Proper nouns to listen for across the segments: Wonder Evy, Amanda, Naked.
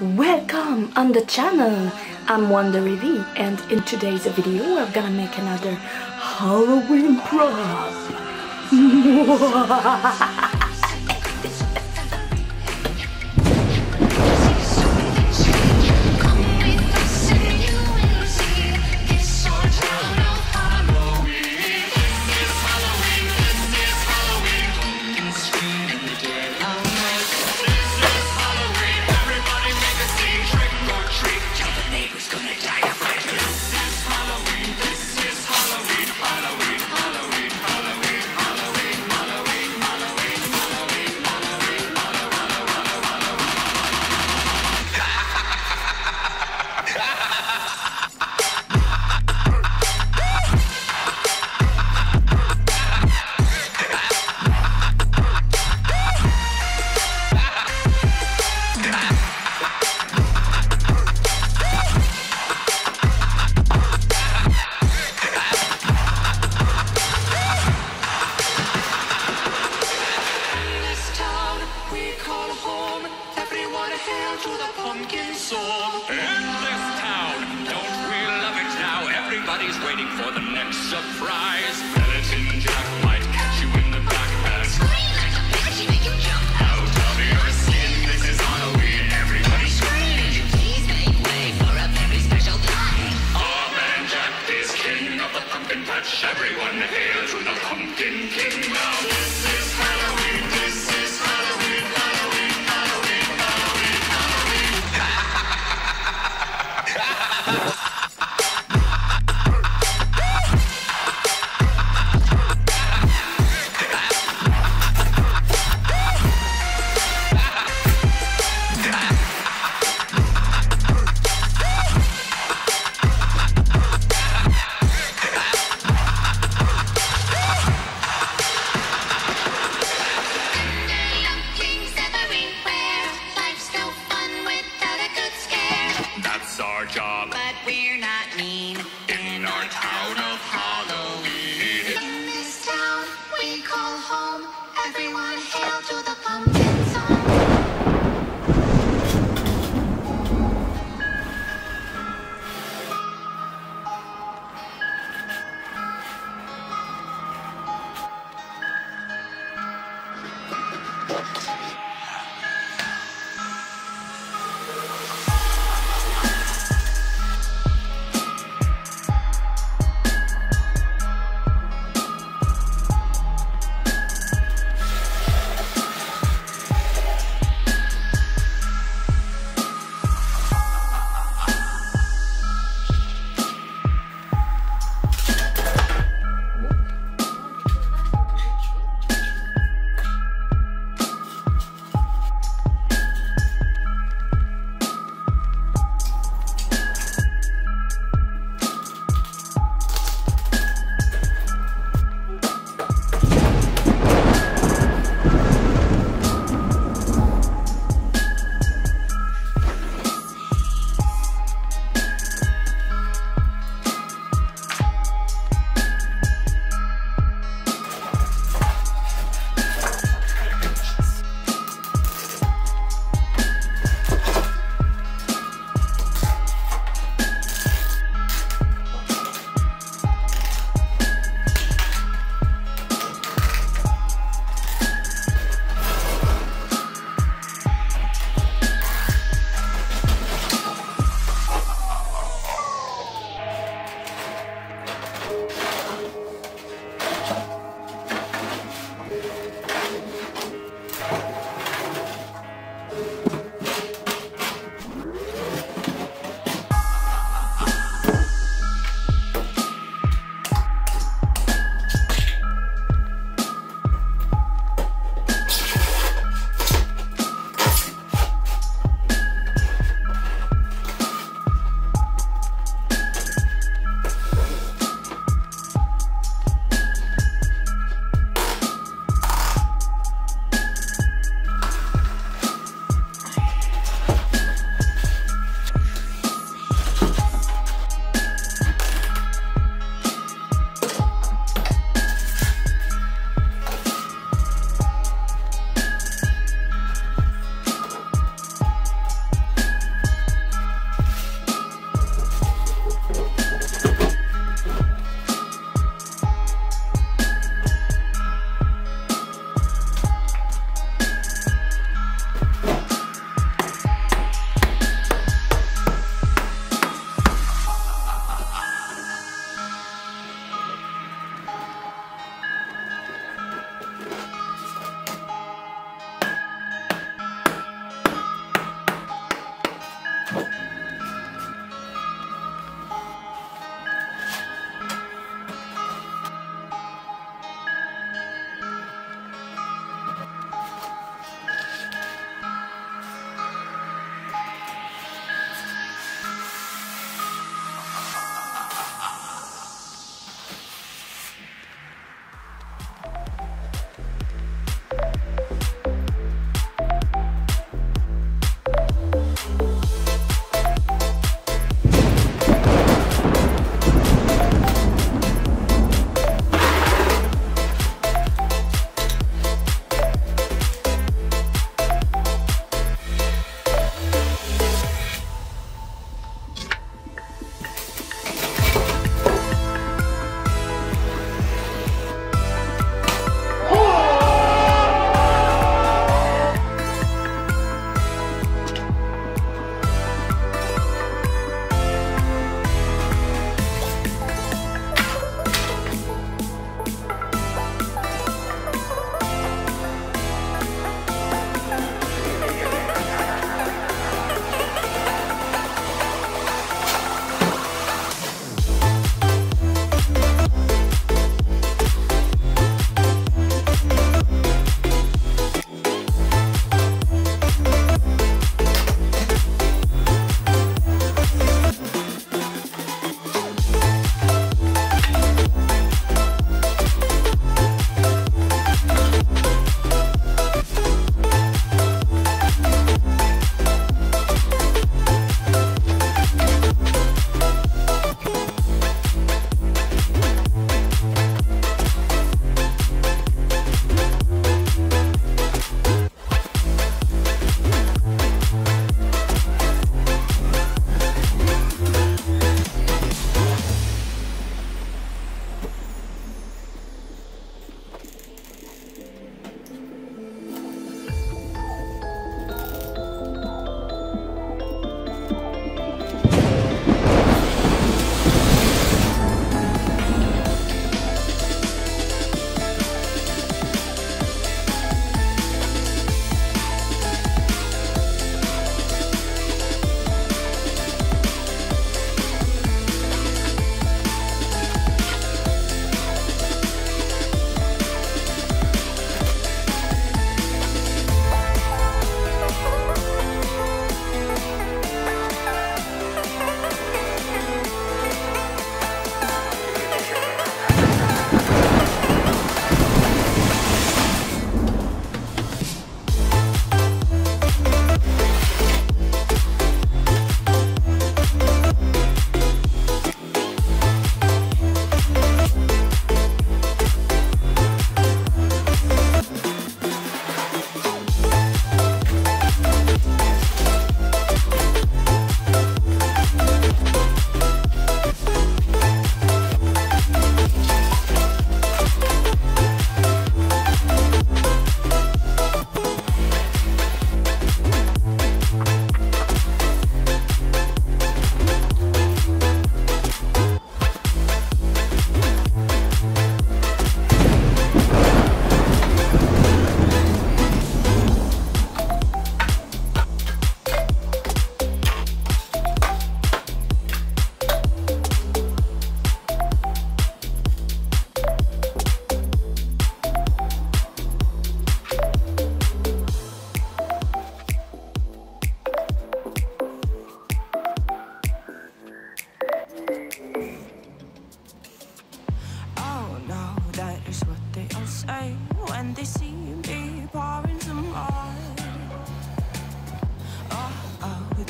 Welcome on the channel. I'm Wonder Evy, and in today's video we're gonna make another Halloween prank. To the pumpkin song. In this town, don't we love it now? Everybody's waiting for the next surprise. Skeleton Jack might catch you in the backpack. Scream like a bitch, make you jump out of your skin. This is Halloween, everybody scream. And you please make way for a very special guy. Our man Jack is king of the pumpkin patch. Everyone hail to the pumpkin king now. This is Halloween, this is Halloween, Halloween, Halloween, Halloween.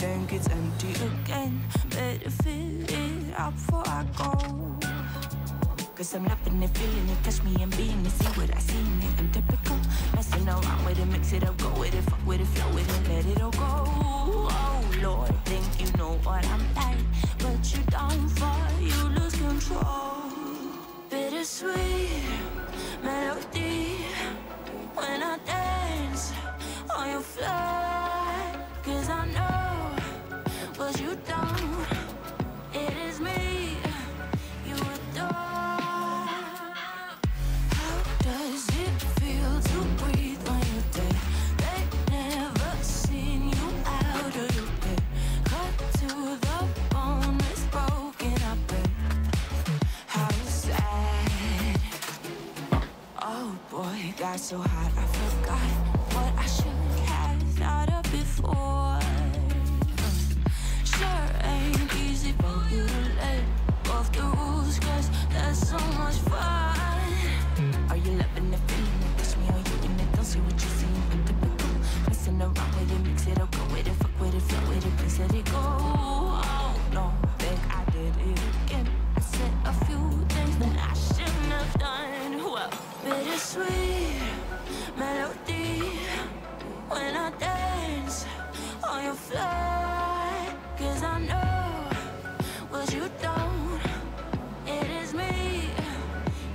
tank is empty again. Better fill it up before I go, 'cause I'm loving it, feeling it, touch me and being it. See what I see in it, I'm typical. Messing around with it, mix it up, go with it, fuck with it, flow with it, let it all go. Oh Lord, think you know what I'm like, but you don't fall, you lose control. Bittersweet melody when I dance on your floor, 'cause I know what you don't. It is me you adore. How does it feel to breathe on your day? They've never seen you out of your bed. Cut to the bone, it's broken up. How sad. Oh boy, got so hot I forgot what I should thought of before. Sure ain't easy for you to let off the rules, 'cause that's so much fun. Are you loving it, feeling it? Touch me, are you in it? Don't see what you see, I'm typical. Messing around with it, mix it up, go with it, fuck with it, flow with it, please let it go. Oh no, think I did it again. I said a few things that I shouldn't have done. Well, bittersweet melody when I dance on your floor, 'cause I know what you don't. It is me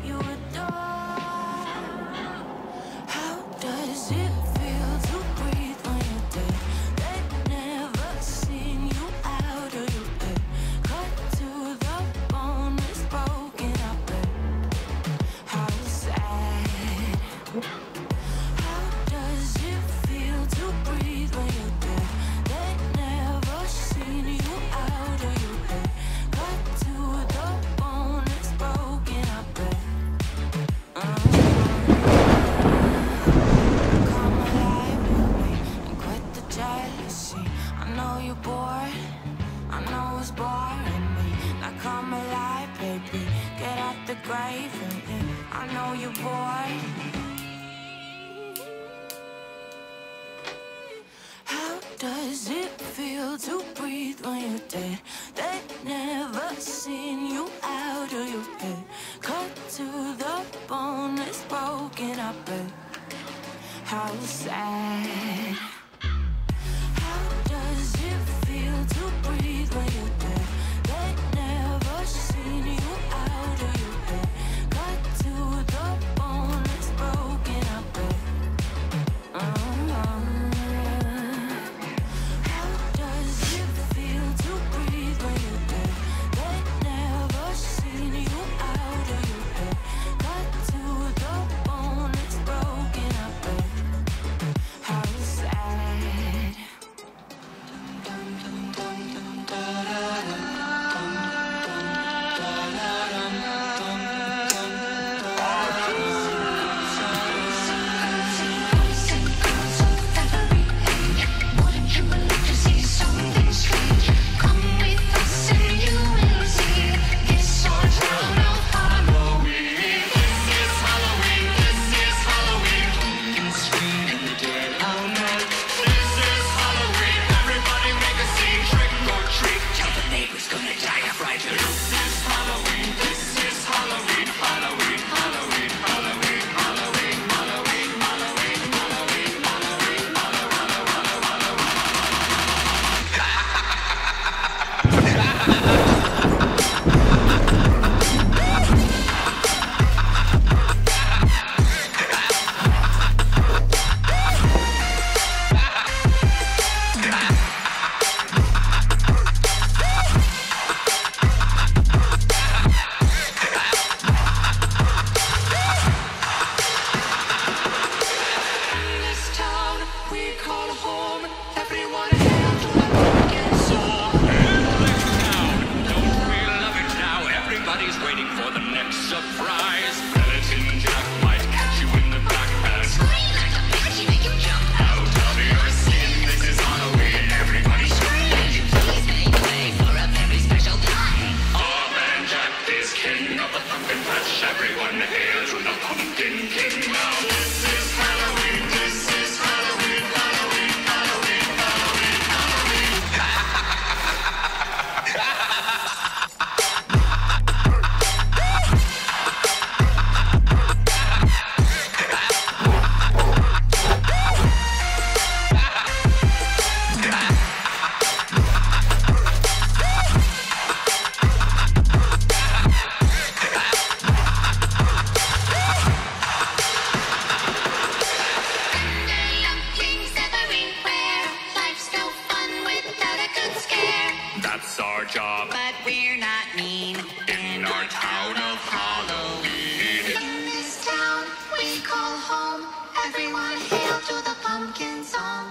you adore. How does it feel to breathe on your day? They've never seen you out of your bed. Cut to the bone, it's broken up. How sad. I know you're bored. How does it feel to breathe when you're dead? They've never seen you out of your bed. Cut to the bone, it's broken up. How sad. How does it feel to breathe when you're dead? They've never seen you out of your bed. How does it feel to breathe? that's our job. But we're not mean in our town of Halloween. In this town we call home, everyone hail to the pumpkin song.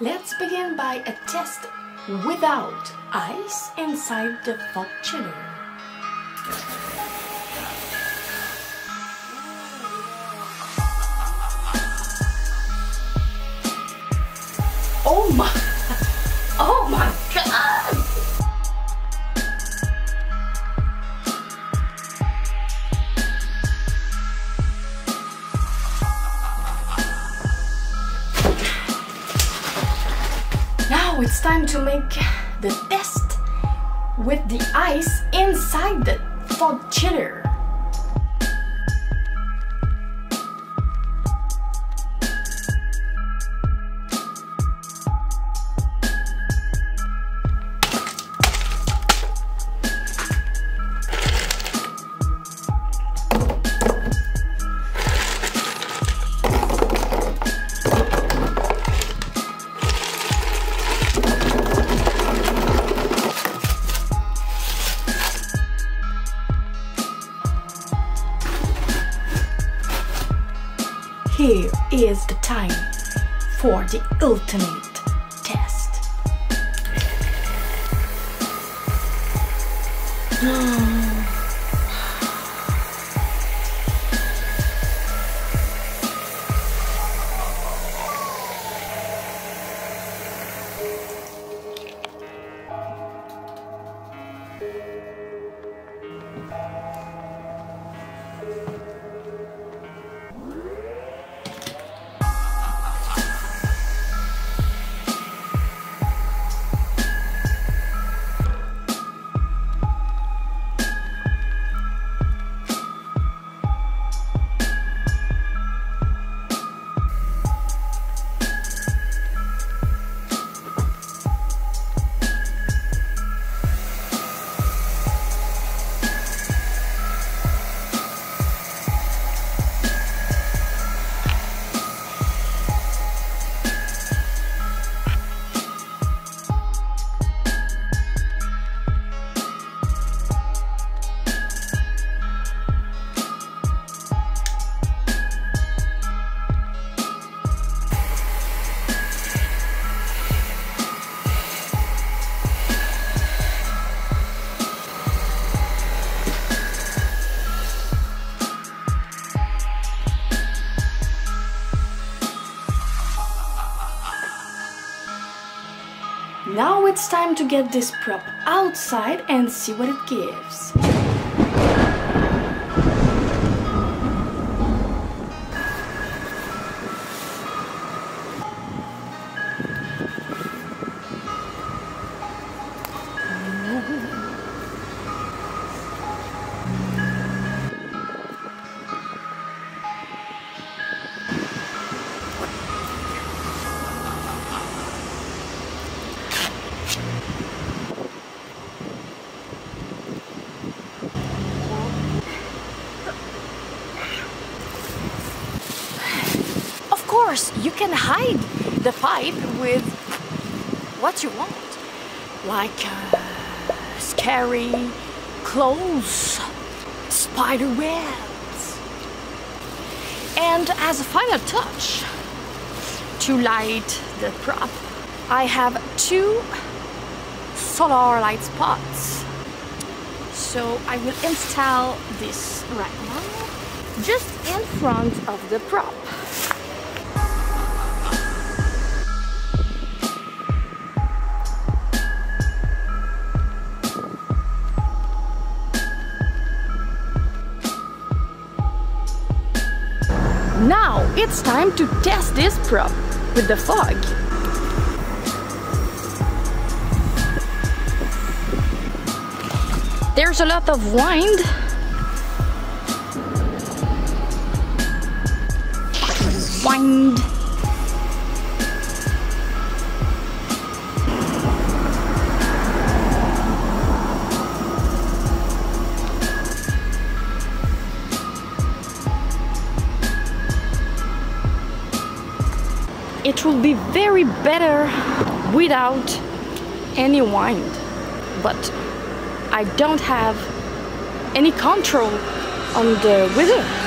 Let's begin by a test without ice inside the fog chiller. Oh my God! It's time to make the test with the ice inside the fog chiller. Here is the time for the ultimate test. Now it's time to get this prop outside and see what it gives. Of course, you can hide the pipe with what you want, like scary clothes, spider webs, and as a final touch to light the prop, I have 2 solar light spots. So I will install this right now, just in front of the prop. Now it's time to test this prop with the fog. There's a lot of wind. It will be very better without any wind, but I don't have any control on the weather.